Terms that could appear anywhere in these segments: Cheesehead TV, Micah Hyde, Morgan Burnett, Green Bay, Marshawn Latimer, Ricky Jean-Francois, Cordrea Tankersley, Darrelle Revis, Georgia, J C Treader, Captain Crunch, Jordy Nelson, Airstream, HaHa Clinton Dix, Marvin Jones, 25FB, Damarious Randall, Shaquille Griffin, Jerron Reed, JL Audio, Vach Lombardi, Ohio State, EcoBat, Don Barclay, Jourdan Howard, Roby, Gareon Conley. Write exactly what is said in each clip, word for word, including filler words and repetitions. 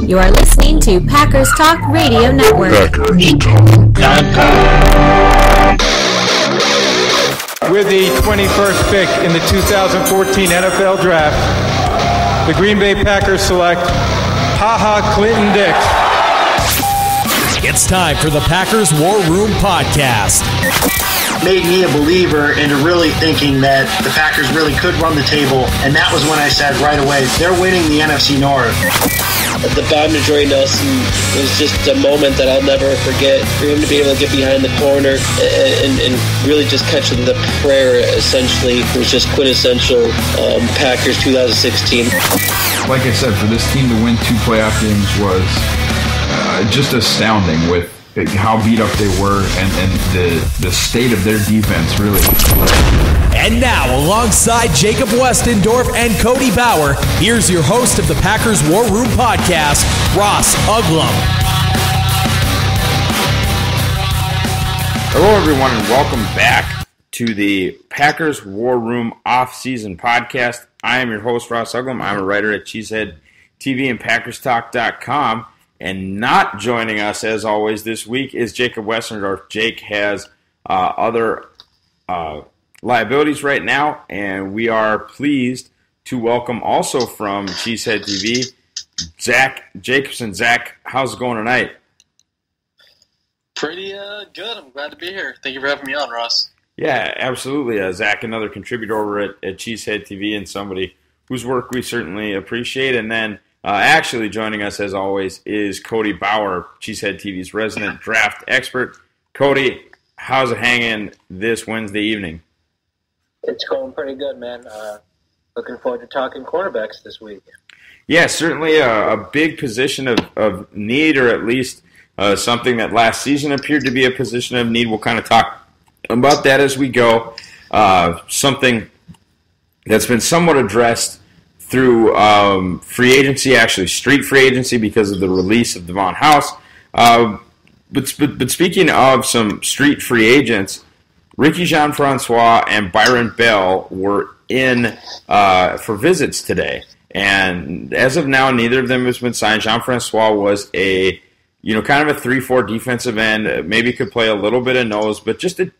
You are listening to Packers Talk Radio Network. Packers Talk. With the twenty-first pick in the two thousand fourteen N F L Draft, the Green Bay Packers select HaHa Clinton Dix. It's time for the Packers War Room Podcast. Made me a believer into really thinking that the Packers really could run the table, and that was when I said right away, they're winning the N F C North. The bomb to Jordy Nelson was just a moment that I'll never forget. For him to be able to get behind the corner and, and really just catching the prayer, essentially, was just quintessential um, Packers twenty sixteen. Like I said, for this team to win two playoff games was uh, just astounding with how beat up they were and, and the, the state of their defense, really. And now, alongside Jacob Westendorf and Cody Bauer, here's your host of the Packers War Room Podcast, Ross Uglum. Hello, everyone, and welcome back to the Packers War Room Off-Season Podcast. I am your host, Ross Uglum. I'm a writer at Cheesehead T V and Packers Talk dot com. And not joining us, as always, this week is Jacob Westendorf. Jake has uh, other uh, liabilities right now, and we are pleased to welcome also from Cheesehead T V, Zach Jacobson. Zach, how's it going tonight? Pretty uh, good. I'm glad to be here. Thank you for having me on, Ross. Yeah, absolutely. Uh, Zach, another contributor over at, at Cheesehead T V and somebody whose work we certainly appreciate. And then Uh, actually joining us, as always, is Cody Bauer, Cheesehead T V's resident draft expert. Cody, how's it hanging this Wednesday evening? It's going pretty good, man. Uh, looking forward to talking quarterbacks this week. Yeah, certainly a, a big position of, of need, or at least uh, something that last season appeared to be a position of need. We'll kind of talk about that as we go. Uh, something that's been somewhat addressed through um, free agency, actually street free agency, because of the release of Davon House. Uh, but, but, but speaking of some street free agents, Ricky Jean-Francois and Byron Bell were in uh, for visits today. And as of now, neither of them has been signed. Jean-Francois was a, you know, kind of a three four defensive end, maybe could play a little bit of nose, but just a,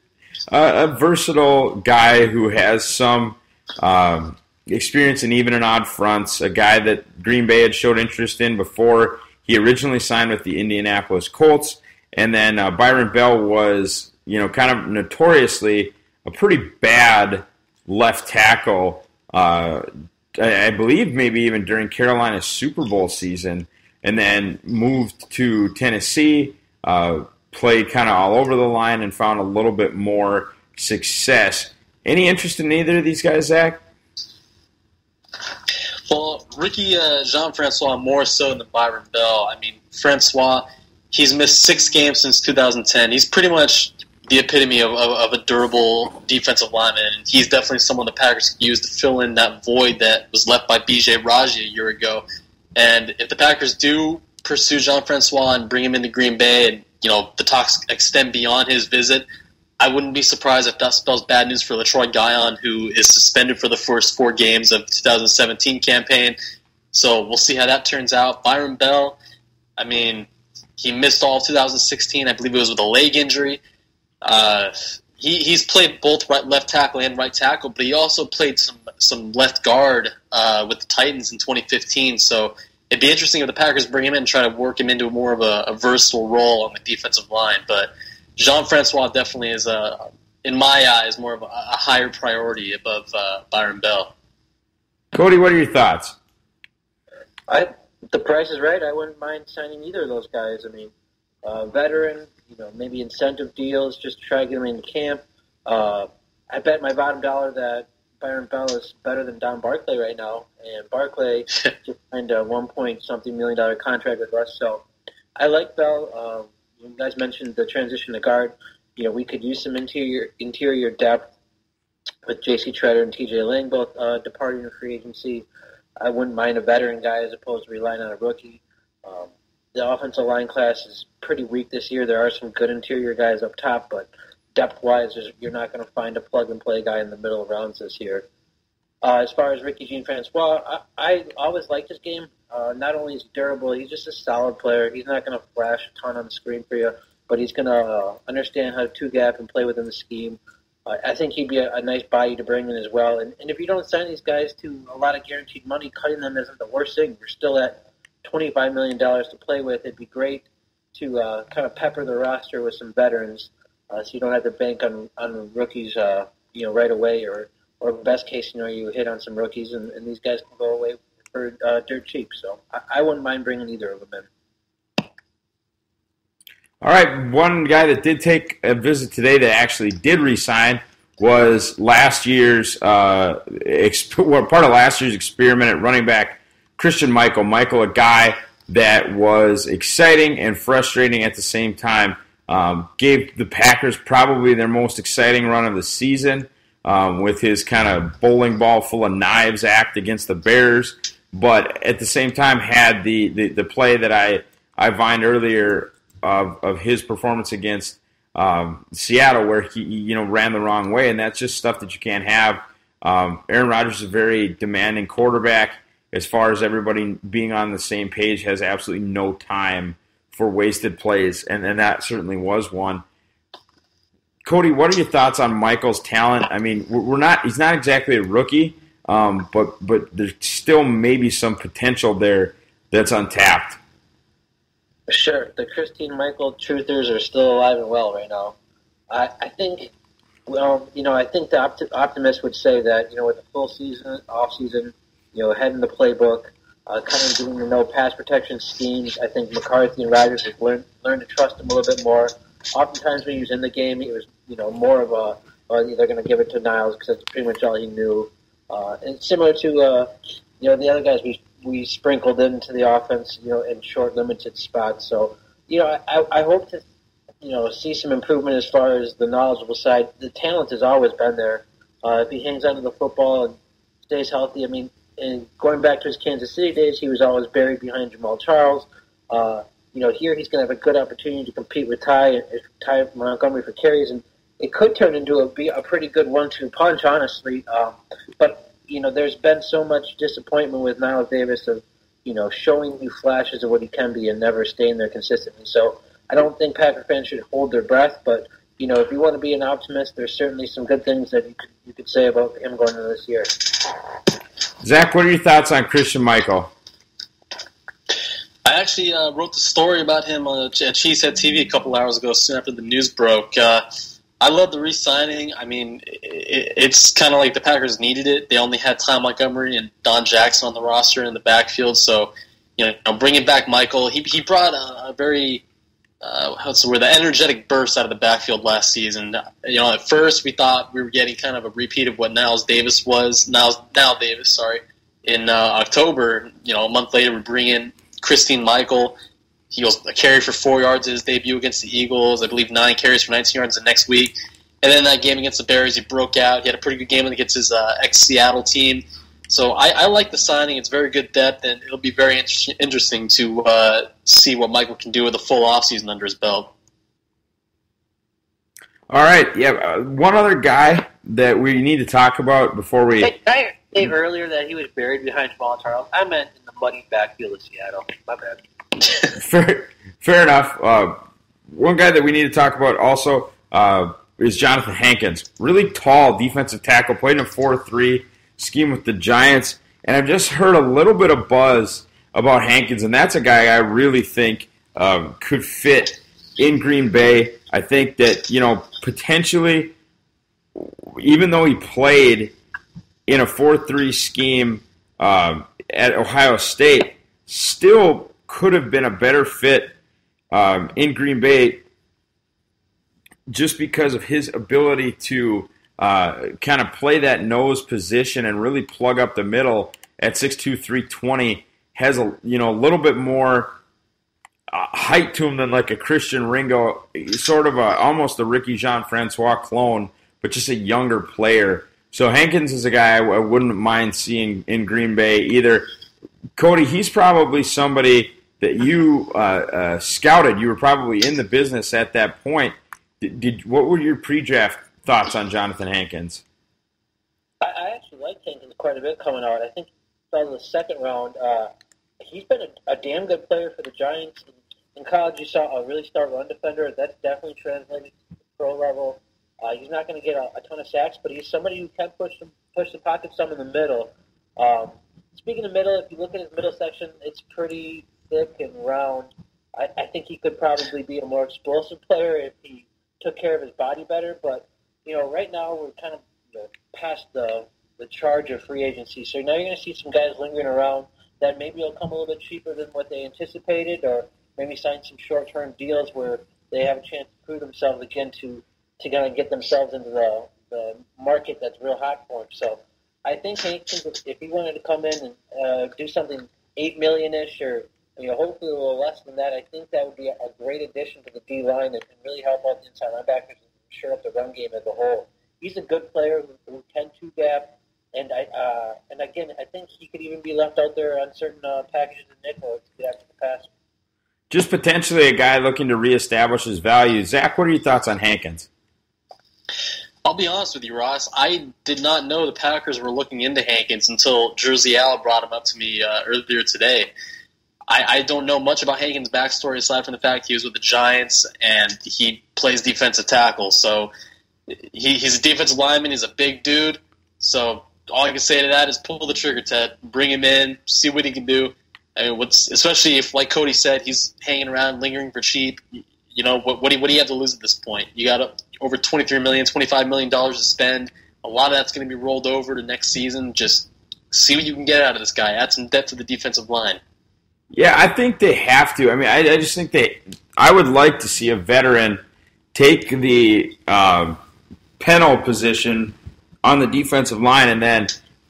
a, a versatile guy who has some Um, experience in even and odd fronts, a guy that Green Bay had showed interest in before he originally signed with the Indianapolis Colts. And then uh, Byron Bell was, you know, kind of notoriously a pretty bad left tackle, uh, I, I believe maybe even during Carolina's Super Bowl season, and then moved to Tennessee, uh, played kind of all over the line and found a little bit more success. Any interest in either of these guys, Zach? Well, Ricky uh, Jean-Francois more so than Byron Bell. I mean, Francois, he's missed six games since two thousand ten. He's pretty much the epitome of, of, of a durable defensive lineman, and he's definitely someone the Packers could use to fill in that void that was left by B J Raji a year ago. And if the Packers do pursue Jean-Francois and bring him into Green Bay, and you know the talks extend beyond his visit, I wouldn't be surprised if that spells bad news for Letroy Guion, who is suspended for the first four games of the two thousand seventeen campaign. So we'll see how that turns out. Byron Bell, I mean, he missed all of two thousand sixteen. I believe it was with a leg injury. Uh, he, he's played both right, left tackle and right tackle, but he also played some, some left guard uh, with the Titans in twenty fifteen. So it'd be interesting if the Packers bring him in and try to work him into more of a, a versatile role on the defensive line. But Jean-Francois definitely is, a, in my eyes, more of a, a higher priority above uh, Byron Bell. Cody, what are your thoughts? I, the price is right. I wouldn't mind signing either of those guys. I mean, uh, veteran, you know, maybe incentive deals, just to try to get them in camp. Uh, I bet my bottom dollar that Byron Bell is better than Don Barclay right now, and Barclay just signed a one point something million dollar contract with us. So I like Bell. Um, You guys mentioned the transition to guard. You know, we could use some interior interior depth with J C Treader and T J Lang both uh, departing free agency. I wouldn't mind a veteran guy as opposed to relying on a rookie. Um, the offensive line class is pretty weak this year. There are some good interior guys up top, but depth-wise, you're not going to find a plug-and-play guy in the middle rounds this year. Uh, as far as Ricky Jean-Francois, I, I always liked his game. Uh, not only is he durable, he's just a solid player. He's not going to flash a ton on the screen for you, but he's going to uh, understand how to two-gap and play within the scheme. Uh, I think he'd be a, a nice body to bring in as well. And, and if you don't sign these guys to a lot of guaranteed money, cutting them isn't the worst thing. We're still at twenty-five million dollars to play with. It'd be great to uh, kind of pepper the roster with some veterans uh, so you don't have to bank on, on rookies uh, you know, right away, or – or best case scenario, you hit on some rookies, and, and these guys can go away for uh, dirt cheap. So I, I wouldn't mind bringing either of them in. All right, one guy that did take a visit today that actually did resign was last year's uh, exp- well, part of last year's experiment at running back, Christian Michael. Michael, a guy that was exciting and frustrating at the same time, um, gave the Packers probably their most exciting run of the season. Um, with his kind of bowling ball full of knives act against the Bears, but at the same time had the, the, the play that I, I vined earlier of, of his performance against um, Seattle, where he you know ran the wrong way, and that's just stuff that you can't have. Um, Aaron Rodgers is a very demanding quarterback. As far as everybody being on the same page, has absolutely no time for wasted plays, and, and that certainly was one. Cody, what are your thoughts on Michael's talent? I mean, we're not—he's not exactly a rookie, um, but but there's still maybe some potential there that's untapped. Sure, the Christine Michael truthers are still alive and well right now. I, I think, well, you know, I think the opt- optimist would say that, you know, with a full season, off season, you know, head in the playbook, uh, kind of doing the no pass protection schemes, I think McCarthy and Rodgers have learned learned to trust him a little bit more. Oftentimes when he was in the game, he was, you know, more of a, oh, they're going to give it to Niles because that's pretty much all he knew. Uh, and similar to, uh, you know, the other guys we we sprinkled into the offense, you know, in short, limited spots. So, you know, I, I hope to, you know, see some improvement as far as the knowledgeable side. The talent has always been there. Uh, if he hangs on to the football and stays healthy, I mean, and going back to his Kansas City days, he was always buried behind Jamal Charles. Uh You know, here he's going to have a good opportunity to compete with Ty, Ty Montgomery for carries, and it could turn into a be a pretty good one two punch, honestly. Um, but you know, there's been so much disappointment with Niles Davis of, you know, showing you flashes of what he can be and never staying there consistently. So I don't think Packer fans should hold their breath. But you know, if you want to be an optimist, there's certainly some good things that you could, you could say about him going into this year. Zach, what are your thoughts on Christian Michael? I actually uh, wrote the story about him on Cheesehead T V a couple hours ago, soon after the news broke. Uh, I love the re-signing. I mean, it, it's kind of like the Packers needed it. They only had Ty Montgomery and Don Jackson on the roster in the backfield. So, you know, bringing back Michael, he he brought a, a very uh, what's the word, the energetic burst out of the backfield last season. You know, at first we thought we were getting kind of a repeat of what Niles Davis was. Niles Niles Davis, sorry, in uh, October. You know, a month later we bring in Christine Michael. He was a carry for four yards in his debut against the Eagles. I believe nine carries for nineteen yards the next week. And then that game against the Bears, he broke out. He had a pretty good game against his uh, ex-Seattle team. So I, I like the signing. It's very good depth, and it'll be very inter- interesting to uh, see what Michael can do with a full offseason under his belt. All right. Yeah. Uh, one other guy that we need to talk about before we... Hey, I- Hey, earlier that he was buried behind Jamal Charles. I meant in the muddy backfield of Seattle. My bad. fair, fair enough. Uh, one guy that we need to talk about also uh, is Jonathan Hankins. Really tall defensive tackle, played in a four three scheme with the Giants. And I've just heard a little bit of buzz about Hankins, and that's a guy I really think um, could fit in Green Bay. I think that, you know, potentially, even though he played in a four three scheme uh, at Ohio State, still could have been a better fit um, in Green Bay just because of his ability to uh, kind of play that nose position and really plug up the middle at six two, three twenty. Has a, you know, a little bit more uh, height to him than like a Christian Ringo, sort of a, almost a Ricky Jean-Francois clone, but just a younger player. So Hankins is a guy I wouldn't mind seeing in Green Bay either. Cody, he's probably somebody that you uh, uh, scouted. You were probably in the business at that point. Did, did what were your pre-draft thoughts on Jonathan Hankins? I, I actually like Hankins quite a bit coming out. I think out of the second round, uh, he's been a, a damn good player for the Giants. In college, you saw a really star run defender. That's definitely translated to the pro level. Uh, he's not going to get a, a ton of sacks, but he's somebody who can push the, push the pocket some in the middle. Um, speaking of middle, if you look at his middle section, it's pretty thick and round. I, I think he could probably be a more explosive player if he took care of his body better. But, you know, right now we're kind of you know, past the, the charge of free agency. So now you're going to see some guys lingering around that maybe will come a little bit cheaper than what they anticipated, or maybe sign some short-term deals where they have a chance to prove themselves again to to kind of get themselves into the, the market that's real hot for them. So I think Hankins, if he wanted to come in and uh, do something eight million-ish or you know, hopefully a little less than that, I think that would be a great addition to the D-line and really help out the inside linebackers and shore up the run game as a whole. He's a good player who can two-gap, and I uh, and again, I think he could even be left out there on certain uh, packages and nickel to get after the pass. Just potentially a guy looking to reestablish his value. Zach, what are your thoughts on Hankins? I'll be honest with you, Ross. I did not know the Packers were looking into Hankins until Jersey Al brought him up to me uh, earlier today. I, I don't know much about Hankins' backstory aside from the fact he was with the Giants and he plays defensive tackle. So he, he's a defensive lineman. He's a big dude. So all I can say to that is pull the trigger, Ted. Bring him in. See what he can do. I mean, what's, especially if, like Cody said, he's hanging around, lingering for cheap. You know, what, what, do you, what do you have to lose at this point? You got over twenty-three million dollars, twenty-five million dollars to spend. A lot of that's going to be rolled over to next season. Just see what you can get out of this guy. Add some depth to the defensive line. Yeah, I think they have to. I mean, I, I just think they – I would like to see a veteran take the uh, penal position on the defensive line, and then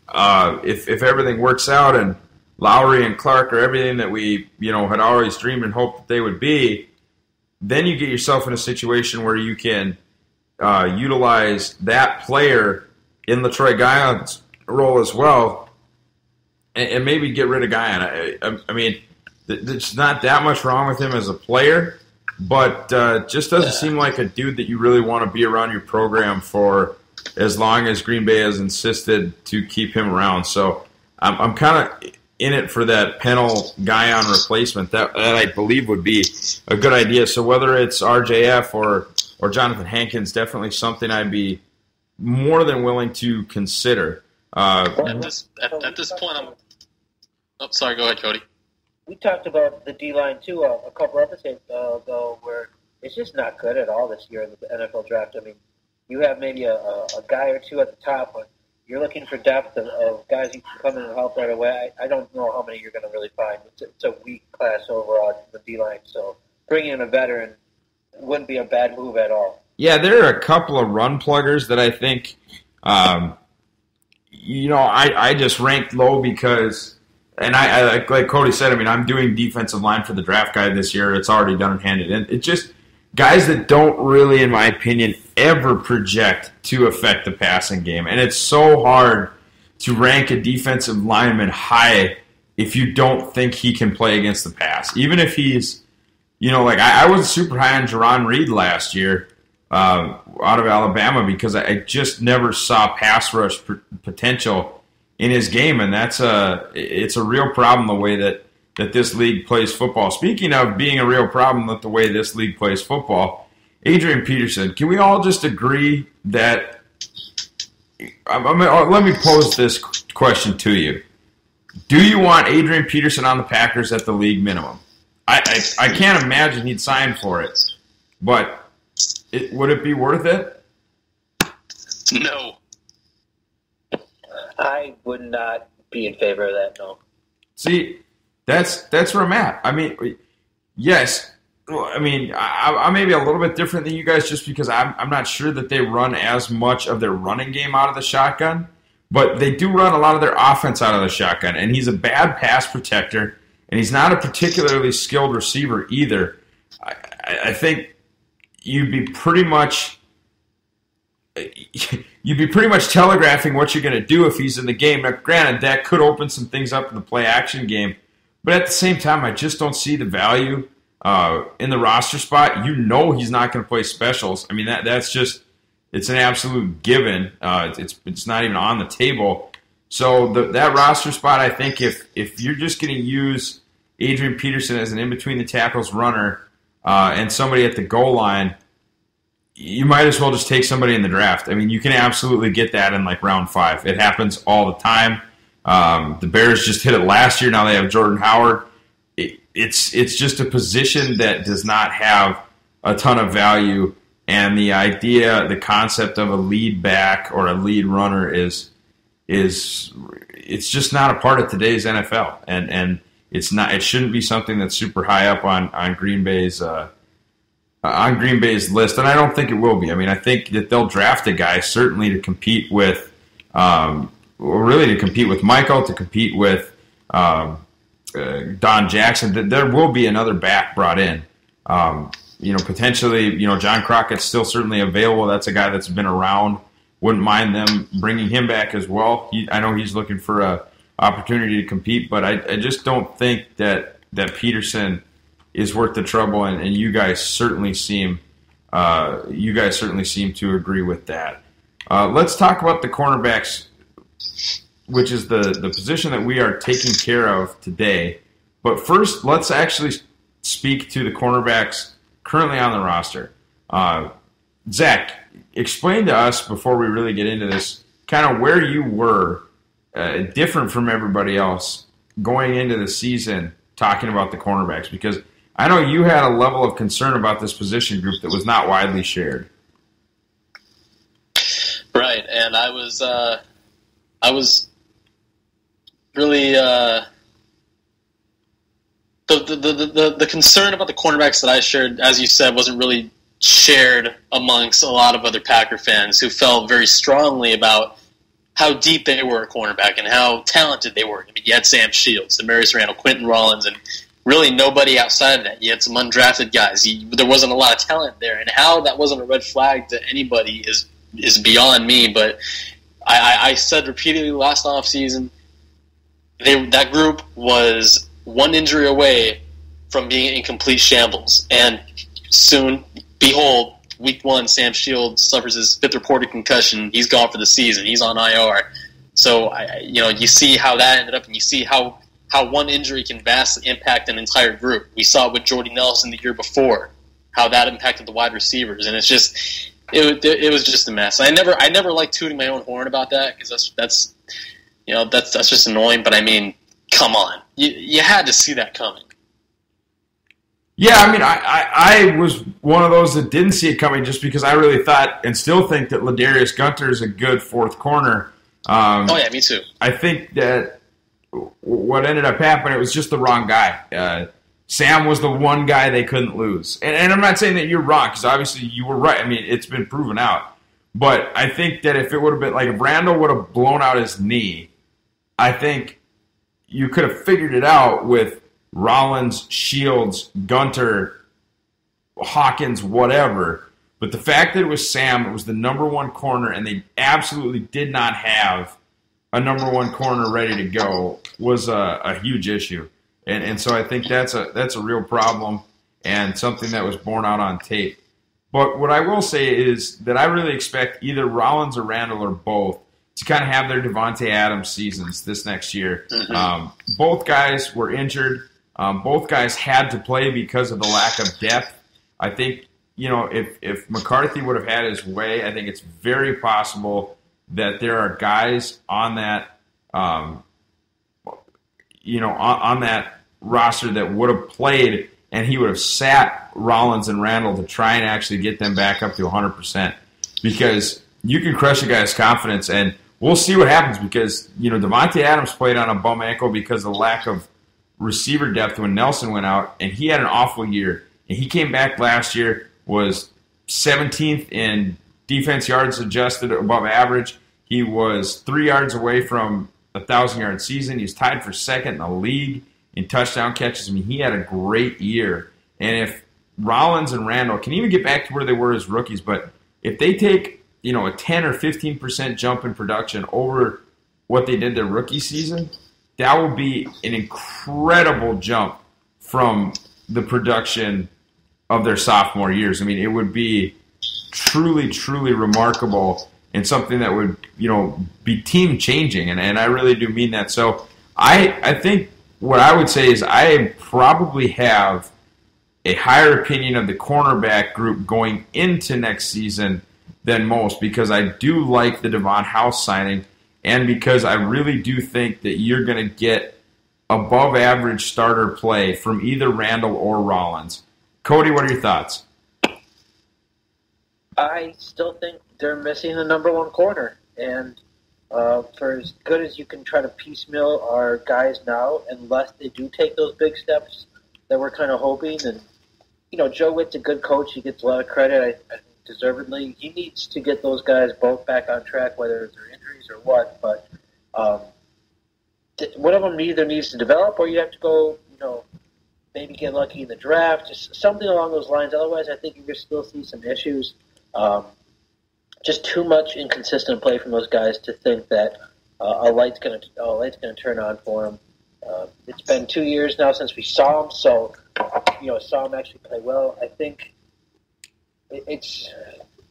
uh, if if everything works out and – Lowry and Clark are everything that we, you know, had always dreamed and hoped that they would be, then you get yourself in a situation where you can uh, utilize that player in Letroy Guion's role as well, and, and maybe get rid of Guion. I, I, I mean, th- there's not that much wrong with him as a player, but uh, just doesn't seem like a dude that you really want to be around your program for as long as Green Bay has insisted to keep him around. So I'm, I'm kind of in it for that penal Guion replacement. That, that I believe would be a good idea. So whether it's R J F or or Jonathan Hankins, definitely something I'd be more than willing to consider. Uh, at this, at, at this point, I'm oh, sorry, go ahead, Cody. We talked about the D-line, too, uh, a couple episodes ago where it's just not good at all this year in the N F L draft. I mean, you have maybe a, a, a guy or two at the top, but you're looking for depth of, of guys who can come in and help right away. I, I don't know how many you're going to really find. It's a, it's a weak class overall, the D-line. So bringing in a veteran wouldn't be a bad move at all. Yeah, there are a couple of run pluggers that I think, um, you know, I, I just ranked low because, and I, I like, like Cody said, I mean, I'm doing defensive line for the draft guide this year. It's already done and handed in. It just guys that don't really, in my opinion, ever project to affect the passing game. And it's so hard to rank a defensive lineman high if you don't think he can play against the pass. Even if he's, you know, like I, I wasn't super high on Jerron Reed last year uh, out of Alabama because I, I just never saw pass rush p- potential in his game. And that's a, it's a real problem the way that that this league plays football. Speaking of being a real problem with the way this league plays football, Adrian Peterson, can we all just agree that I mean, let me pose this question to you. Do you want Adrian Peterson on the Packers at the league minimum? I, I, I can't imagine he'd sign for it, but it, would it be worth it? No. I would not be in favor of that, no. See, That's that's where I'm at. I mean, yes. I mean, I, I may be a little bit different than you guys just because I'm, I'm not sure that they run as much of their running game out of the shotgun, but they do run a lot of their offense out of the shotgun, and he's a bad pass protector, and he's not a particularly skilled receiver either. I, I think you'd be pretty much you'd be pretty much telegraphing what you're going to do if he's in the game. Now, granted, that could open some things up in the play-action game, but at the same time, I just don't see the value uh, in the roster spot. You know he's not going to play specials. I mean, that that's just – it's an absolute given. Uh, it's it's not even on the table. So the, that roster spot, I think if if you're just going to use Adrian Peterson as an in-between-the-tackles runner uh, and somebody at the goal line, you might as well just take somebody in the draft. I mean, you can absolutely get that in, like, round five. It happens all the time. Um, the Bears just hit it last year. Now they have Jourdan Howard. It, it's it's just a position that does not have a ton of value, and the idea, the concept of a lead back or a lead runner is is it's just not a part of today's N F L, and and it's not it shouldn't be something that's super high up on on Green Bay's uh, on Green Bay's list, and I don't think it will be. I mean, I think that they'll draft a guy certainly to compete with. Um, really to compete with Michael, to compete with um, uh, Don Jackson. There will be another back brought in. Um, you know, potentially, you know, John Crockett's still certainly available. That's a guy that's been around. Wouldn't mind them bringing him back as well. He, I know he's looking for a opportunity to compete, but I, I just don't think that, that Peterson is worth the trouble, and, and you guys certainly seem uh, you guys certainly seem to agree with that. Uh, let's talk about the cornerbacks, which is the, the position that we are taking care of today. But first, let's actually speak to the cornerbacks currently on the roster. Uh, Zach, explain to us before we really get into this kind of where you were, uh, different from everybody else, going into the season talking about the cornerbacks, because I know you had a level of concern about this position group that was not widely shared. Right, and I was... Uh... I was really uh, the, the the the concern about the cornerbacks that I shared, as you said, wasn't really shared amongst a lot of other Packer fans who felt very strongly about how deep they were at cornerback and how talented they were. I mean, you had Sam Shields, Damarious Randall, Quinton Rollins, and really nobody outside of that. You had some undrafted guys. You, there wasn't a lot of talent there, and how that wasn't a red flag to anybody is is beyond me, but. I, I said repeatedly last offseason, they, that group was one injury away from being in complete shambles. And soon, behold, week one, Sam Shields suffers his fifth reported concussion. He's gone for the season. He's on I R. So, I, you know, you see how that ended up, and you see how, how one injury can vastly impact an entire group. We saw it with Jordy Nelson the year before, how that impacted the wide receivers. And it's just... It, it was just a mess. I never, I never like tooting my own horn about that because that's that's, you know, that's that's just annoying. But I mean, come on, you you had to see that coming. Yeah, I mean, I, I, I was one of those that didn't see it coming just because I really thought and still think that Ladarius Gunter is a good fourth corner. Um, oh yeah, me too. I think that what ended up happening, it was just the wrong guy. Uh, Sam was the one guy they couldn't lose. And, and I'm not saying that you're wrong, because obviously you were right. I mean, it's been proven out. But I think that if it would have been, like, if Randall would have blown out his knee, I think you could have figured it out with Rollins, Shields, Gunter, Hawkins, whatever. But the fact that it was Sam, it was the number one corner, and they absolutely did not have a number one corner ready to go, was a, a huge issue. And and so I think that's a that's a real problem and something that was borne out on tape. But what I will say is that I really expect either Rollins or Randall or both to kind of have their Davante Adams seasons this next year. Mm-hmm. Um, both guys were injured. Um, both guys had to play because of the lack of depth. I think, you know, if, if McCarthy would have had his way, I think it's very possible that there are guys on that um, – you know, on, on that roster that would have played, and he would have sat Rollins and Randall to try and actually get them back up to one hundred percent, because you can crush a guy's confidence, and we'll see what happens, because, you know, Davante Adams played on a bum ankle because of the lack of receiver depth when Nelson went out, and he had an awful year, and he came back last year, was seventeenth in defense yards adjusted above average. He was three yards away from a thousand-yard season. He's tied for second in the league in touchdown catches. I mean, he had a great year. And if Rollins and Randall can even get back to where they were as rookies, but if they take, you know, a ten or fifteen percent jump in production over what they did their rookie season, that will be an incredible jump from the production of their sophomore years. I mean, it would be truly, truly remarkable and something that would, you know, be team changing. And, and I really do mean that. So I, I think what I would say is I probably have a higher opinion of the cornerback group going into next season than most, because I do like the Davon House signing, and because I really do think that you're going to get above average starter play from either Randall or Rollins. Cody, what are your thoughts? I still think they're missing the number one corner, and uh, for as good as you can try to piecemeal our guys now, unless they do take those big steps that we're kind of hoping. And, you know, Joe Witt's a good coach. He gets a lot of credit, I, I deservedly. He needs to get those guys both back on track, whether they're injuries or what. But um, th- one of them either needs to develop, or you have to go, you know, maybe get lucky in the draft, just something along those lines. Otherwise, I think you're going to still see some issues. Um, just too much inconsistent play from those guys to think that uh, a light's going to oh, a light's going to turn on for them. Uh, it's been two years now since we saw him, so you know, saw him actually play well. I think it's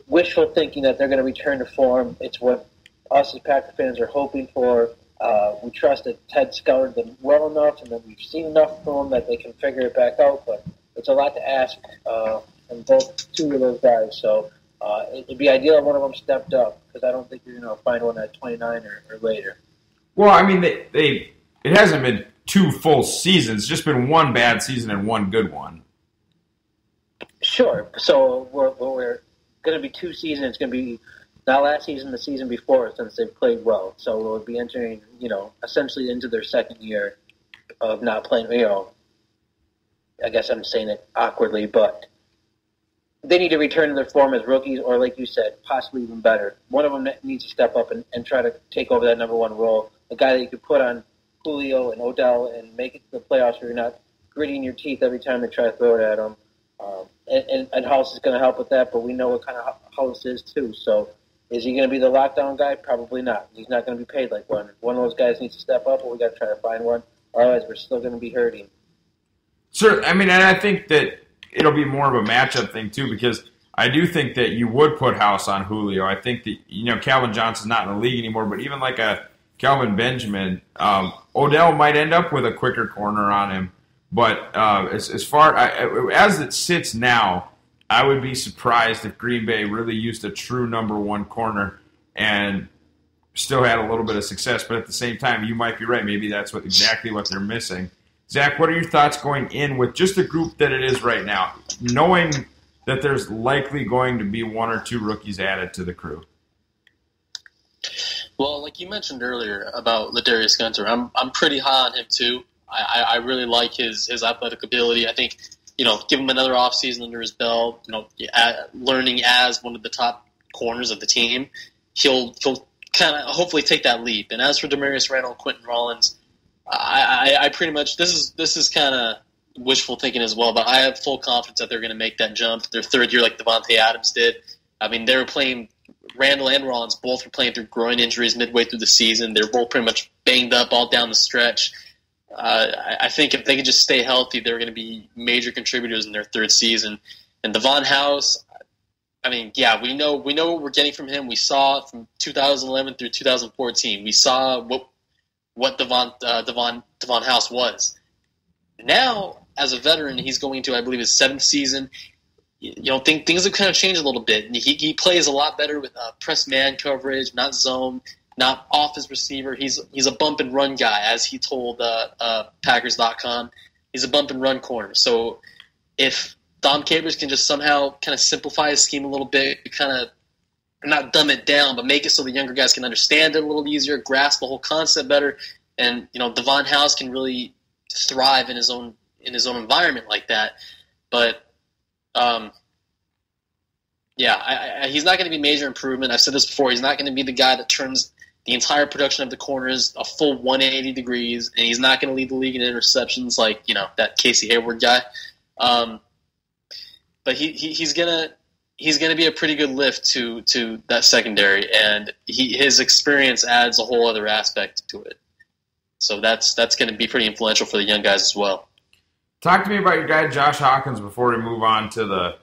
wishful thinking that they're going to return to form. It's what us as Packer fans are hoping for. Uh, we trust that Ted scouted them well enough, and that we've seen enough from them that they can figure it back out. But it's a lot to ask uh, from both two of those guys. So uh, it'd be ideal if one of them stepped up, because I don't think you're going to find one at twenty-nine or, or later. Well, I mean, they they. It hasn't been two full seasons. It's just been one bad season and one good one. Sure. So we're, we're going to be two seasons. It's going to be not last season, the season before, since they've played well. So we'll be entering, you know, essentially into their second year of not playing, you know, I guess I'm saying it awkwardly, but they need to return to their form as rookies, or like you said, possibly even better. One of them needs to step up and, and try to take over that number one role, a guy that you could put on Julio and Odell and make it to the playoffs where you're not gritting your teeth every time they try to throw it at them. Um, and, and, and House is going to help with that, but we know what kind of House is too. So is he going to be the lockdown guy? Probably not. He's not going to be paid like one. One of those guys needs to step up, but we got to try to find one. Otherwise, we're still going to be hurting. Sure. I mean, and I think that it'll be more of a matchup thing too, because I do think that you would put House on Julio. I think that, you know, Calvin Johnson's not in the league anymore, but even like a Kelvin Benjamin, um, Odell might end up with a quicker corner on him. But uh, as, as far I, as it sits now, I would be surprised if Green Bay really used a true number one corner and still had a little bit of success. But at the same time, you might be right. Maybe that's what exactly what they're missing. Zach, what are your thoughts going in with just the group that it is right now, knowing that there's likely going to be one or two rookies added to the crew? Well, like you mentioned earlier about Ladarius Gunter, I'm I'm pretty high on him too. I, I really like his, his athletic ability. I think, you know, give him another offseason under his belt, you know, learning as one of the top corners of the team, he'll he'll kind of hopefully take that leap. And as for Damarious Randall, Quinton Rollins, I, I, I pretty much this is this is kind of wishful thinking as well, but I have full confidence that they're going to make that jump. Their third year, like Davante Adams did. I mean, they were playing. Randall and Rollins both were playing through groin injuries midway through the season. They're both pretty much banged up all down the stretch. Uh, I think if they could just stay healthy, they're going to be major contributors in their third season. And Davon House, I mean, yeah, we know we know what we're getting from him. We saw from two thousand eleven through two thousand fourteen. We saw what what Davon uh, Davon Davon House was. Now, as a veteran, he's going into, I believe, his seventh season. You know, think, things have kind of changed a little bit. He, he plays a lot better with uh, press man coverage, not zone, not off his receiver. He's he's a bump and run guy, as he told uh, uh, Packers dot com. He's a bump and run corner. So if Dom Capers can just somehow kind of simplify his scheme a little bit, kind of not dumb it down, but make it so the younger guys can understand it a little easier, grasp the whole concept better, and you know, Davon House can really thrive in his own in his own environment like that. But Um. Yeah, I, I, he's not going to be major improvement. I've said this before. He's not going to be the guy that turns the entire production of the corners a full one hundred eighty degrees, and he's not going to lead the league in interceptions like, you know, that Casey Hayward guy. Um, but he, he he's gonna he's gonna be a pretty good lift to to that secondary, and he, his experience adds a whole other aspect to it. So that's that's going to be pretty influential for the young guys as well. Talk to me about your guy Josh Hawkins before we move on to the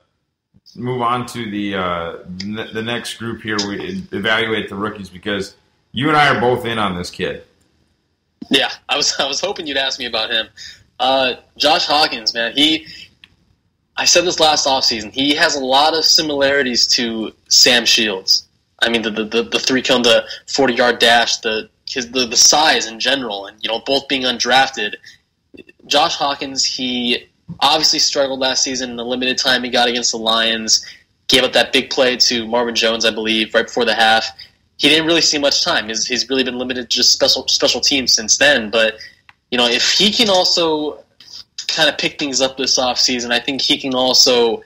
move on to the uh, n- the next group here. We evaluate the rookies because you and I are both in on this kid. Yeah, I was I was hoping you'd ask me about him. Uh, Josh Hawkins, man, he. I said this last offseason. He has a lot of similarities to Sam Shields. I mean, the the, the three cone, the forty yard dash, the his the, the size in general, and you know, both being undrafted. Josh Hawkins, he obviously struggled last season in the limited time he got against the Lions. Gave up that big play to Marvin Jones, I believe, right before the half. He didn't really see much time. He's, he's really been limited to just special special teams since then. But, you know, if he can also kind of pick things up this offseason, I think he can also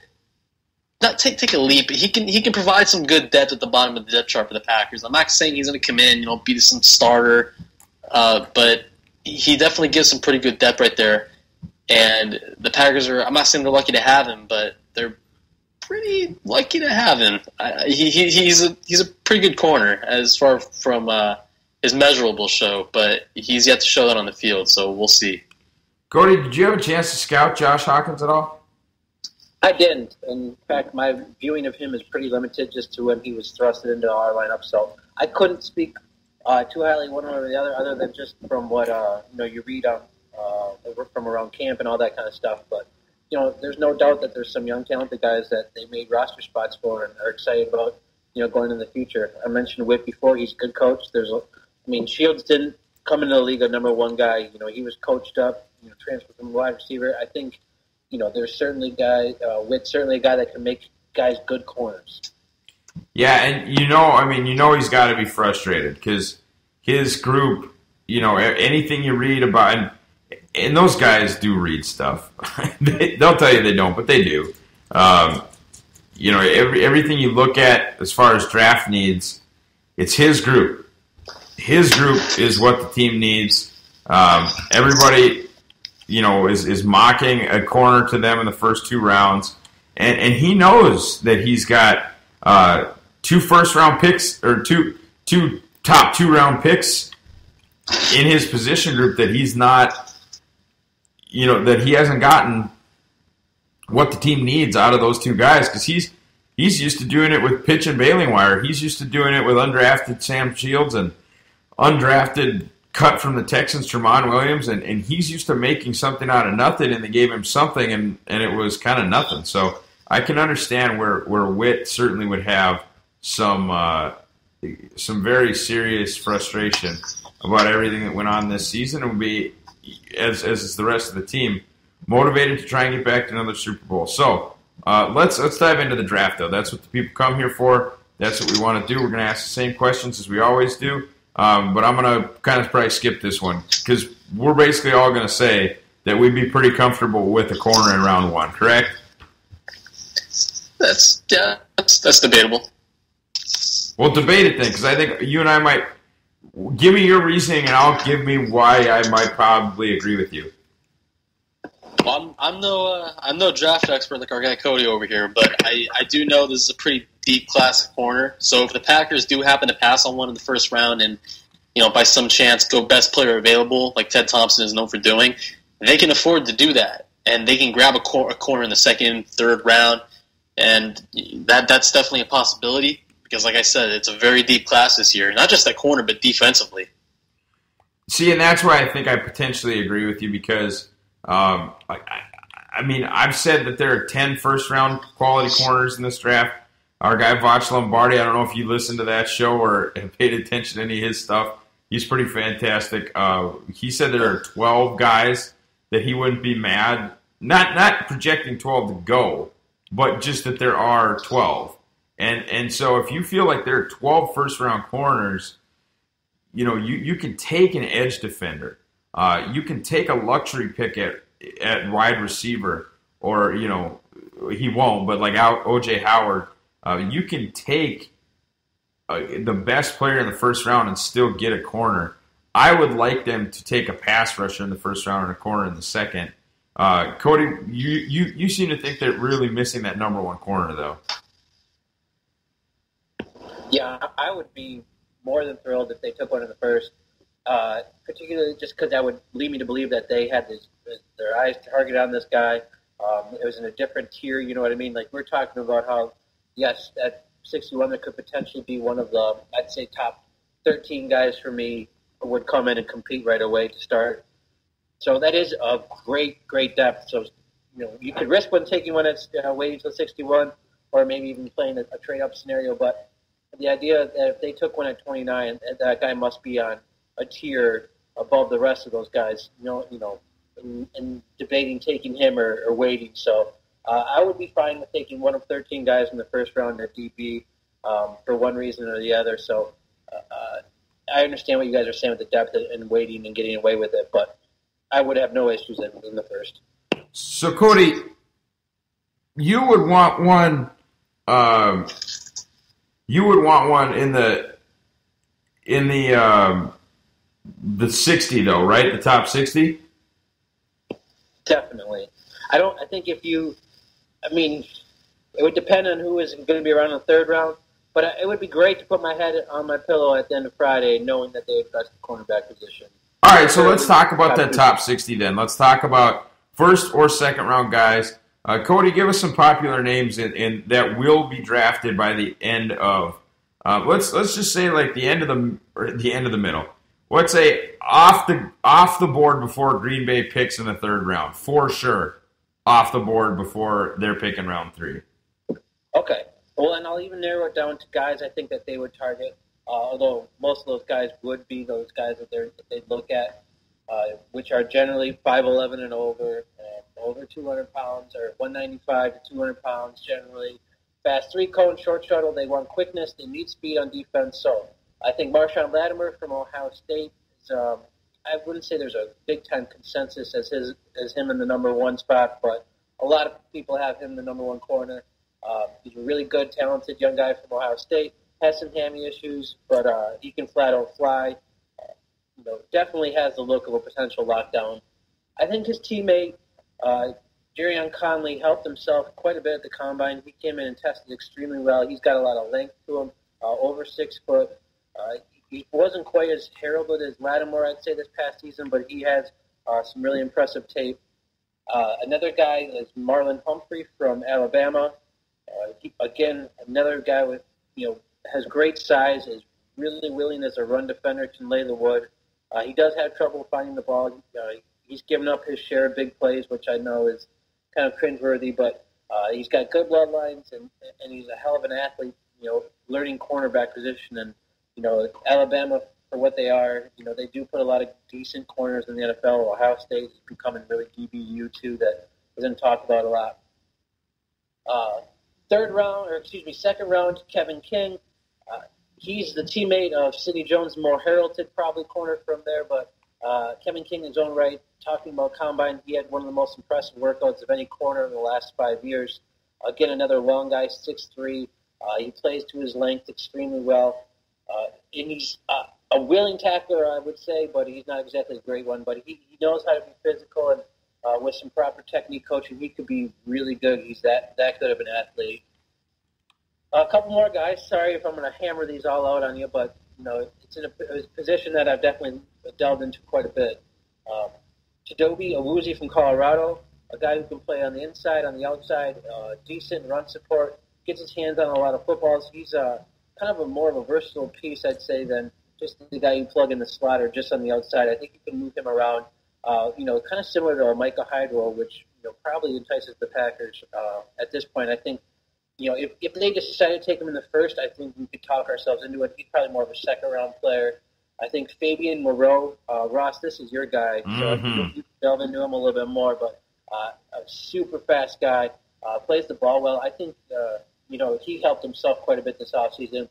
not take take a leap, but he can he can provide some good depth at the bottom of the depth chart for the Packers. I'm not saying he's going to come in, you know, be some starter, uh, but he definitely gives some pretty good depth right there. And the Packers are, I'm not saying they're lucky to have him, but they're pretty lucky to have him. I, he, he, he's a he's a pretty good corner as far from uh, his measurable show, but he's yet to show that on the field, so we'll see. Cody, did you have a chance to scout Josh Hawkins at all? I didn't. In fact, my viewing of him is pretty limited just to when he was thrusted into our lineup, so I couldn't speak uh, too highly one way or the other, other than just from what uh, you know you read on uh, from around camp and all that kind of stuff, but you know, there's no doubt that there's some young, talented guys that they made roster spots for and are excited about, you know, going in the future. I mentioned Whit before; he's a good coach. There's, a, I mean, Shields didn't come into the league a number one guy. You know, he was coached up. You know, transferred from wide receiver. I think, you know, there's certainly guy uh, Whit, certainly a guy that can make guys good corners. Yeah, and you know, I mean, you know, he's got to be frustrated because his group. You know, anything you read about. And, And those guys do read stuff. they, they'll tell you they don't, but they do. Um, you know, every, everything you look at as far as draft needs, it's his group. His group is what the team needs. Um, everybody, you know, is, is mocking a corner to them in the first two rounds. And, and he knows that he's got uh, two first-round picks or two two top two-round picks in his position group that he's not – you know, that he hasn't gotten what the team needs out of those two guys because he's he's used to doing it with pitch and bailing wire. He's used to doing it with undrafted Sam Shields and undrafted cut from the Texans, Tramon Williams, and, and he's used to making something out of nothing, and they gave him something, and, and it was kind of nothing. So I can understand where, where Whit certainly would have some uh, some very serious frustration about everything that went on this season. It would be... As as is the rest of the team, motivated to try and get back to another Super Bowl. So uh, let's let's dive into the draft, though. That's what the people come here for. That's what we want to do. We're going to ask the same questions as we always do, um, but I'm going to kind of probably skip this one because we're basically all going to say that we'd be pretty comfortable with a corner in round one, correct? That's yeah, that's, that's debatable. Well, debate it then, because I think you and I might. Give me your reasoning, and I'll give me why I might probably agree with you. Well, I'm, I'm no uh, I'm no draft expert like our guy Cody over here, but I, I do know this is a pretty deep class of corner. So if the Packers do happen to pass on one in the first round and, you know, by some chance go best player available, like Ted Thompson is known for doing, they can afford to do that, and they can grab a, cor- a corner in the second, third round, and that that's definitely a possibility. Because, like I said, it's a very deep class this year. Not just at corner, but defensively. See, and that's why I think I potentially agree with you because, um, I, I mean, I've said that there are ten first-round quality corners in this draft. Our guy, Vach Lombardi, I don't know if you listened to that show or paid attention to any of his stuff. He's pretty fantastic. Uh, he said there are twelve guys that he wouldn't be mad. Not, not projecting twelve to go, but just that there are twelve. And and so if you feel like there are twelve first-round corners, you know, you, you can take an edge defender. Uh, you can take a luxury pick at, at wide receiver or, you know, he won't, but like O J Howard, uh, you can take uh, the best player in the first round and still get a corner. I would like them to take a pass rusher in the first round and a corner in the second. Uh, Cody, you, you, you seem to think they're really missing that number one corner, though. Yeah, I would be more than thrilled if they took one in the first, uh, particularly just because that would lead me to believe that they had this, their eyes targeted on this guy. Um, it was in a different tier, you know what I mean? Like, we're talking about how, yes, at sixty-one, there could potentially be one of the, I'd say, top thirteen guys for me would come in and compete right away to start. So that is a great, great depth. So, you know, you could risk one taking one that's uh, waiting until sixty-one, or maybe even playing a, a trade-up scenario. But the idea that if they took one at twenty-nine, that guy must be on a tier above the rest of those guys, you know, you know, and, and debating taking him or, or waiting. So uh, I would be fine with taking one of thirteen guys in the first round at D B um, for one reason or the other. So uh, I understand what you guys are saying with the depth and waiting and getting away with it, but I would have no issues in the first. So, Cody, you would want one. Um, you would want one in the in the um, the sixty, though, right? The top sixty. Definitely. I don't. I think if you, I mean, it would depend on who is going to be around in the third round. But it would be great to put my head on my pillow at the end of Friday, knowing that they addressed the cornerback position. All right, so let's talk about that top sixty then. Let's talk about first or second round guys. Uh, Cody, give us some popular names in, in that will be drafted by the end of. Uh, let's let's just say like the end of the or the end of the middle. Let's say off the off the board before Green Bay picks in the third round for sure. Off the board before they're picking round three. Okay. Well, and I'll even narrow it down to guys I think that they would target. Uh, although most of those guys would be those guys that, that they look at, uh, which are generally five eleven and over, and over two hundred pounds, or one ninety-five to two hundred pounds generally. Fast three-cone, short shuttle, they want quickness, they need speed on defense. So I think Marshawn Latimer from Ohio State, is, um, I wouldn't say there's a big-time consensus as his as him in the number one spot, but a lot of people have him the number one corner. Uh, he's a really good, talented young guy from Ohio State. Has some hammy issues, but uh, he can flat out fly. Uh, you know, definitely has the look of a potential lockdown. I think his teammate, uh, Gareon Conley, helped himself quite a bit at the combine. He came in and tested extremely well. He's got a lot of length to him, uh, over six foot. Uh, he wasn't quite as heralded as Lattimore, I'd say, this past season, but he has uh, some really impressive tape. Uh, another guy is Marlon Humphrey from Alabama. Uh, he, again, another guy with, you know, has great size, is really willing as a run defender, can lay the wood. Uh, he does have trouble finding the ball. Uh, he's given up his share of big plays, which I know is kind of cringeworthy, but uh, he's got good bloodlines, and, and he's a hell of an athlete, you know, learning cornerback position. And, you know, Alabama, for what they are, you know, they do put a lot of decent corners in the N F L. Ohio State is becoming really D B U, too, that isn't talked about a lot. Uh, third round, or excuse me, second round, Kevin King. Uh, he's the teammate of Sidney Jones, more heralded probably corner from there, but uh, Kevin King in his own right, talking about combine, he had one of the most impressive workouts of any corner in the last five years. Again, another long guy, six three. Uh, he plays to his length extremely well. Uh, and he's uh, a willing tackler, I would say, but he's not exactly a great one. But he, he knows how to be physical, and uh, with some proper technique coaching, he could be really good. He's that, that good of an athlete. A couple more guys. Sorry if I'm going to hammer these all out on you, but you know it's in a, it's a position that I've definitely delved into quite a bit. Um, Chidobe Awuzie from Colorado, a guy who can play on the inside, on the outside, uh, decent run support, gets his hands on a lot of footballs. He's uh, kind of a more of a versatile piece, I'd say, than just the guy you plug in the slot or just on the outside. I think you can move him around. Uh, you know, kind of similar to a Micah Hydro, which you know probably entices the Packers uh, at this point. I think. You know, if, if they decided to take him in the first, I think we could talk ourselves into it. He's probably more of a second-round player. I think Fabian Moreau, uh, Ross, this is your guy. Mm-hmm. So you, you can delve into him a little bit more, but uh, a super fast guy, uh, plays the ball well. I think, uh, you know, he helped himself quite a bit this offseason.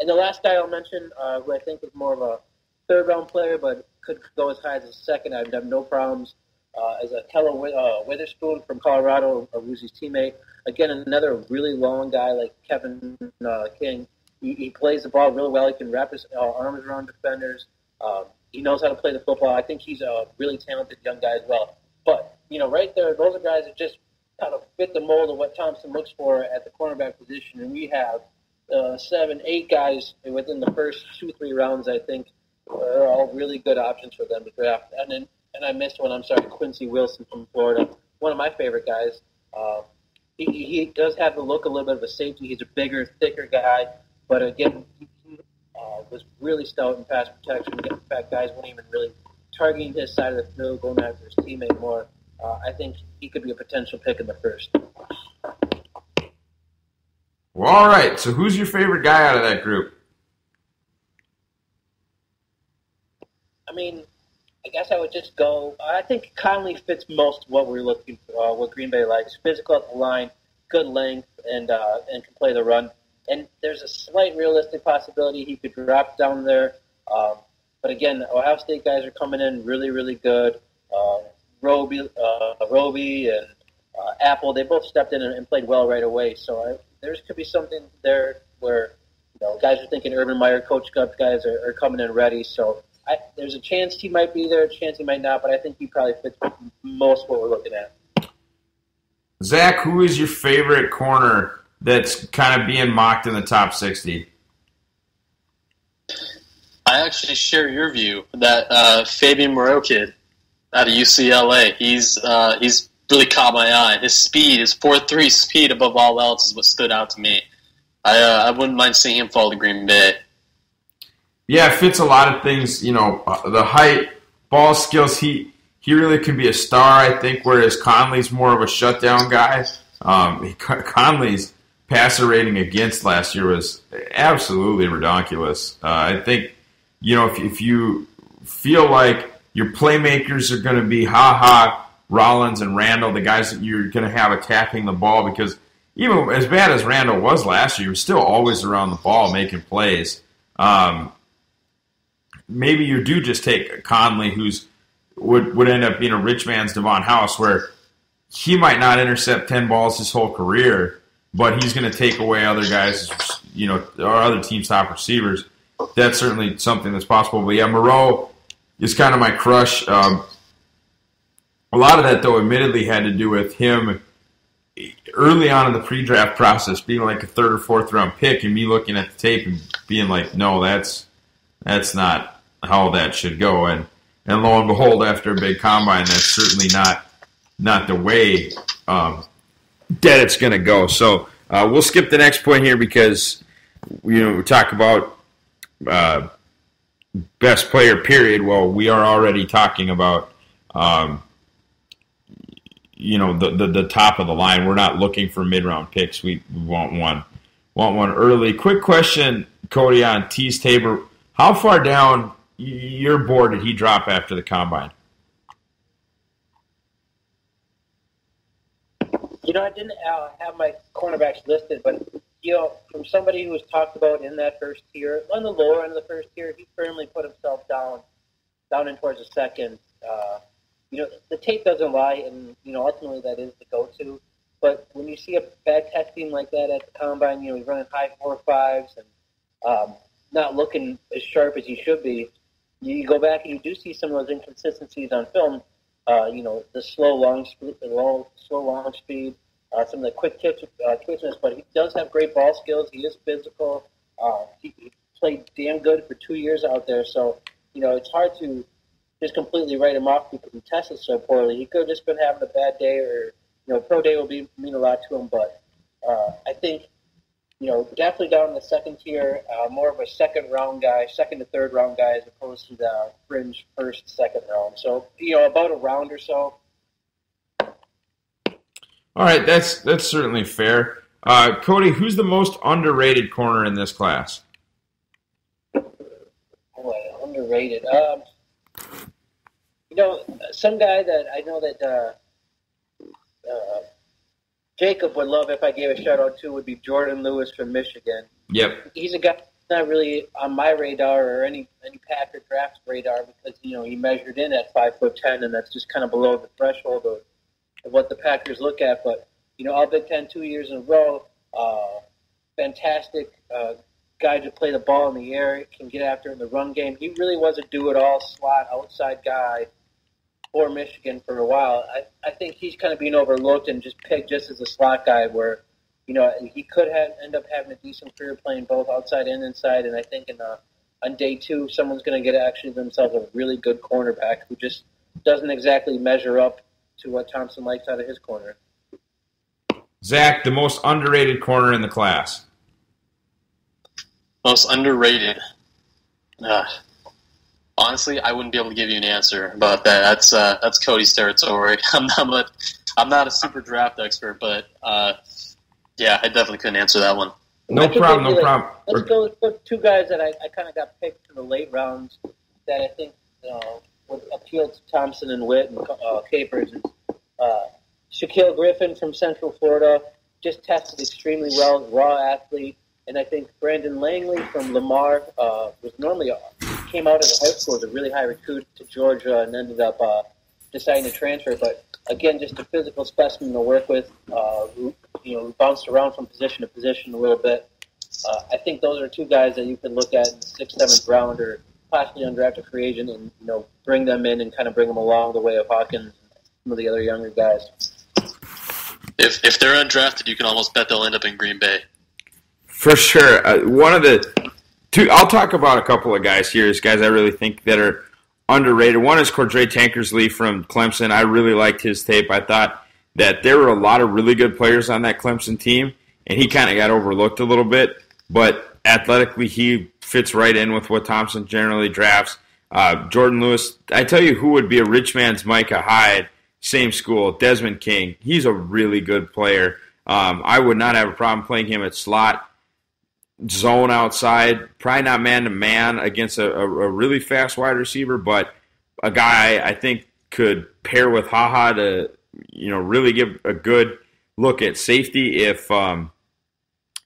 And the last guy I'll mention, uh, who I think is more of a third-round player, but could go as high as a second, I'd have no problems, uh, is a Kellen Witherspoon from Colorado, Awuzie's teammate. Again, another really long guy like Kevin uh, King. He, he plays the ball really well. He can wrap his uh, arms around defenders. Um, he knows how to play the football. I think he's a really talented young guy as well. But, you know, right there, those are guys that just kind of fit the mold of what Thompson looks for at the cornerback position. And we have uh, seven, eight guys within the first two, three rounds, I think, are all really good options for them to draft. And then, and I missed one, I'm sorry, Quincy Wilson from Florida, one of my favorite guys. Um, he, he does have the look a little bit of a safety. He's a bigger, thicker guy, but again, he uh, was really stout in pass protection. In fact, guys weren't even really targeting his side of the field, going after his teammate more. Uh, I think he could be a potential pick in the first. Well, all right. So who's your favorite guy out of that group? I mean, I guess I would just go. I think Conley fits most what we're looking for, uh, what Green Bay likes. Physical at the line, good length, and uh, and can play the run. And there's a slight realistic possibility he could drop down there. Um, but again, the Ohio State guys are coming in really, really good. Uh, Roby, uh, Roby and uh, Apple, they both stepped in and, and played well right away. So I, there could be something there where, you know, guys are thinking Urban Meyer, Coach Gubb guys are, are coming in ready. So I, there's a chance he might be there, a chance he might not, but I think he probably fits most what we're looking at. Zach, who is your favorite corner that's kind of being mocked in the top sixty? I actually share your view that uh, Fabian Moreau kid out of U C L A, he's uh, he's really caught my eye. His speed, his four three speed above all else is what stood out to me. I uh, I wouldn't mind seeing him fall to Green Bay. Yeah, it fits a lot of things. You know, the height, ball skills, he, he really can be a star, I think, whereas Conley's more of a shutdown guy. Um, Conley's passer rating against last year was absolutely redonkulous. Uh, I think, you know, if, if you feel like your playmakers are going to be Ha-Ha, Rollins, and Randall, the guys that you're going to have attacking the ball, because even as bad as Randall was last year, he was still always around the ball making plays. Um, maybe you do just take Conley, who's would, would end up being a rich man's Davon House, where he might not intercept ten balls his whole career, but he's going to take away other guys, you know, or other team's top receivers. That's certainly something that's possible. But yeah, Moreau is kind of my crush. Um, a lot of that, though, admittedly had to do with him early on in the pre-draft process being like a third or fourth round pick, and me looking at the tape and being like, no, that's that's not how that should go. And and lo and behold, after a big combine, that's certainly not not the way um, that it's going to go. So uh, we'll skip the next point here because, you know, we talk about Uh, best player, period. Well, we are already talking about, um, you know, the, the the top of the line. We're not looking for mid-round picks. We want one, want one early. Quick question, Cody, on Tease Tabor. How far down your board did he drop after the combine? You know, I didn't uh, have my cornerbacks listed, but you know, from somebody who was talked about in that first tier, on the lower end of the first tier, he firmly put himself down, down in towards the second. Uh, you know, the tape doesn't lie, and you know, ultimately that is the go-to. But when you see a bad testing like that at the combine, you know, he's running high four fives and um, not looking as sharp as he should be. You go back and you do see some of those inconsistencies on film. Uh, you know, the slow long, speed, the long, slow long speed. Uh, some of the quick tips, uh, twitchiness, but he does have great ball skills. He is physical. Uh, he, he played damn good for two years out there. So, you know, it's hard to just completely write him off because he tested so poorly. He could have just been having a bad day, or, you know, pro day will be mean a lot to him. But uh, I think, you know, definitely down in the second tier, uh, more of a second round guy, second to third round guy, as opposed to the fringe first, second round. So, you know, about a round or so. All right, that's that's certainly fair. Uh, Cody, who's the most underrated corner in this class? Boy, underrated. Um, you know, some guy that I know that uh, uh, Jacob would love if I gave a shout-out to would be Jourdan Lewis from Michigan. Yep. He's a guy that's not really on my radar or any, any Packer draft radar because, you know, he measured in at five foot ten, and that's just kind of below the threshold of what the Packers look at. But, you know, all Big Ten two years in a row, uh, fantastic uh, guy to play the ball in the air, can get after in the run game. He really was a do-it-all slot outside guy for Michigan for a while. I, I think he's kind of being overlooked and just picked just as a slot guy where, you know, he could have end up having a decent career playing both outside and inside. And I think in a, on day two, someone's going to get actually themselves a really good cornerback who just doesn't exactly measure up to what Thompson likes out of his corner. Zach, the most underrated corner in the class. Most underrated. Uh, honestly, I wouldn't be able to give you an answer about that. That's uh, that's Cody's territory. I'm not a, I'm not a super draft expert, but uh, yeah, I definitely couldn't answer that one. No problem, no like, problem. Let's go with two guys that I, I kind of got picked in the late rounds that I think uh, would appeal to Thompson and Witt and uh, Capers. And, uh, Shaquille Griffin from Central Florida just tested extremely well, raw athlete. And I think Brandon Langley from Lamar uh, was normally uh, came out of the high school as a really high recruit to Georgia and ended up uh, deciding to transfer. But again, just a physical specimen to work with. Uh, who, you know, bounced around from position to position a little bit. Uh, I think those are two guys that you could look at in the sixth, seventh round, or possibly undrafted free agent, and you know, bring them in and kind of bring them along the way of Hawkins and some of the other younger guys. If if they're undrafted, you can almost bet they'll end up in Green Bay. For sure. Uh, one of the two, I'll talk about a couple of guys here, is guys I really think that are underrated. One is Cordrea Tankersley from Clemson. I really liked his tape. I thought that there were a lot of really good players on that Clemson team, and he kind of got overlooked a little bit. But athletically, he fits right in with what Thompson generally drafts. Uh, Jourdan Lewis, I tell you who would be a rich man's Micah Hyde, same school, Desmond King. He's a really good player. Um, I would not have a problem playing him at slot. Zone outside, probably not man-to-man against a, a, a really fast wide receiver, but a guy I think could pair with HaHa to, you know, really give a good look at safety if um,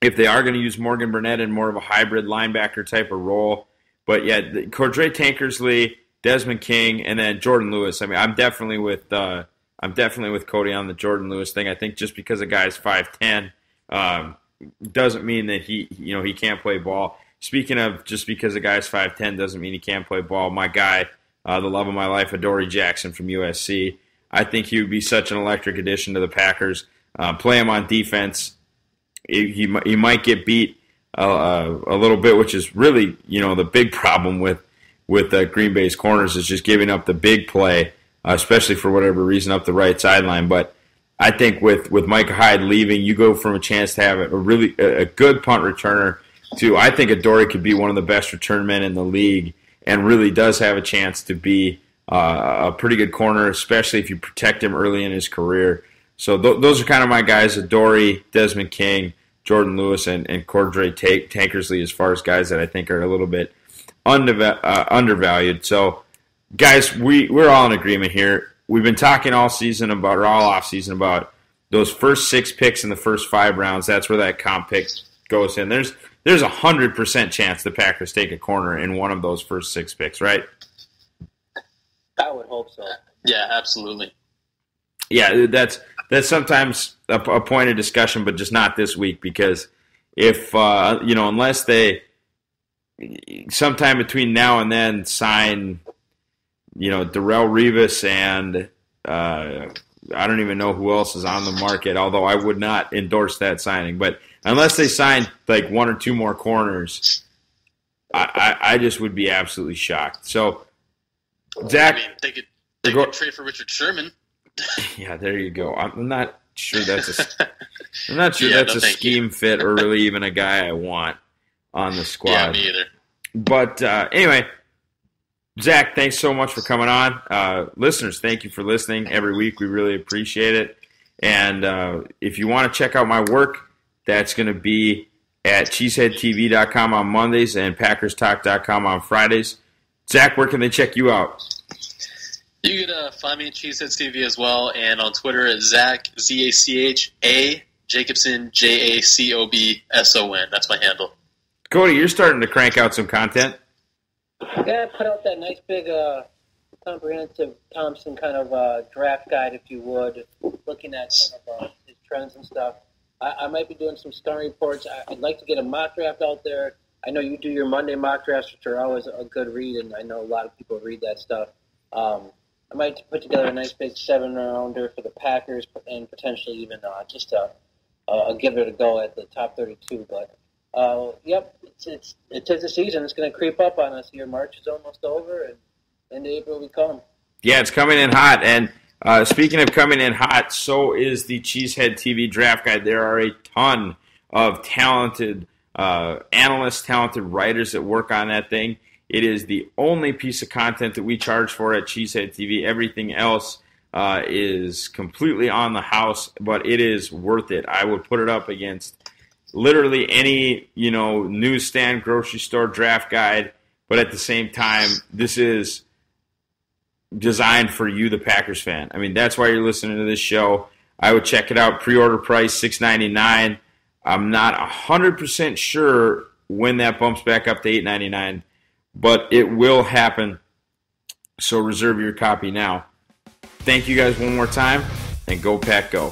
if they are going to use Morgan Burnett in more of a hybrid linebacker type of role. But yeah, Cordrea Tankersley, Desmond King, and then Jourdan Lewis. I mean, I'm definitely with uh, I'm definitely with Cody on the Jourdan Lewis thing. I think just because a guy's five ten. Um, Doesn't mean that he, you know, he can't play ball. Speaking of, just because a guy's five ten doesn't mean he can't play ball. My guy, uh, the love of my life, Adoree Jackson from U S C. I think he would be such an electric addition to the Packers. Uh, play him on defense. He, he, he might get beat uh, a little bit, which is really, you know, the big problem with with uh, Green Bay's corners is just giving up the big play, uh, especially for whatever reason up the right sideline. But I think with, with Micah Hyde leaving, you go from a chance to have a really a good punt returner to, I think Adoree could be one of the best return men in the league and really does have a chance to be uh, a pretty good corner, especially if you protect him early in his career. So th those are kind of my guys, Adoree, Desmond King, Jourdan Lewis, and, and Cordrea Tankersley as far as guys that I think are a little bit underva uh, undervalued. So, guys, we, we're all in agreement here. We've been talking all season about, or all off season about those first six picks in the first five rounds. That's where that comp pick goes in. There's there's a hundred percent chance the Packers take a corner in one of those first six picks, right? I would hope so. Yeah, absolutely. Yeah, that's that's sometimes a, a point of discussion, but just not this week because if uh, you know, unless they sometime between now and then sign, you know, Darrelle Revis and uh, I don't even know who else is on the market, although I would not endorse that signing. But unless they sign like one or two more corners, I, I, I just would be absolutely shocked. So, Zach. I mean, they could, they could trade for Richard Sherman. Yeah, there you go. I'm not sure that's a, I'm not sure yeah, that's no, a scheme you. fit or really even a guy I want on the squad. Yeah, me either. But uh, anyway. Zach, thanks so much for coming on. Uh, listeners, thank you for listening every week. We really appreciate it. And uh, if you want to check out my work, that's going to be at Cheesehead T V dot com on Mondays and Packers Talk dot com on Fridays. Zach, where can they check you out? You can uh, find me at Cheesehead T V as well, and on Twitter at Zach, Z A C H A, Jacobson, J A C O B S O N. That's my handle. Cody, you're starting to crank out some content. Yeah, put out that nice big uh, comprehensive Thompson kind of uh, draft guide, if you would, looking at kind of, uh, his trends and stuff. I, I might be doing some scouting reports. I, I'd like to get a mock draft out there. I know you do your Monday mock drafts, which are always a good read, and I know a lot of people read that stuff. Um, I might put together a nice big seven-rounder for the Packers and potentially even uh, just a, a give it a go at the top thirty-two, but... Uh, yep, it's, it's, it is the season. It's going to creep up on us here. March is almost over, and into April we come. Yeah, it's coming in hot. And Uh, speaking of coming in hot, so is the Cheesehead T V Draft Guide. There are a ton of talented uh, analysts, talented writers that work on that thing. It is the only piece of content that we charge for at Cheesehead T V. Everything else uh, is completely on the house, but it is worth it. I would put it up against literally any, you know, newsstand, grocery store draft guide. But at the same time, this is designed for you, the Packers fan. I mean, that's why you're listening to this show. I would check it out. Pre-order price six ninety-nine. I'm not one hundred percent sure when that bumps back up to eight ninety-nine, but it will happen. So reserve your copy now. Thank you guys one more time, and go Pack Go.